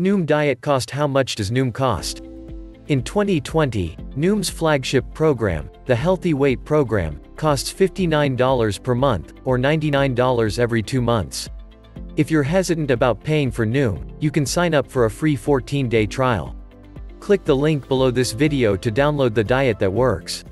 Noom Diet Cost. How much does Noom cost? In 2020, Noom's flagship program, the Healthy Weight Program, costs $59 per month, or $99 every 2 months. If you're hesitant about paying for Noom, you can sign up for a free 14-day trial. Click the link below this video to download the diet that works.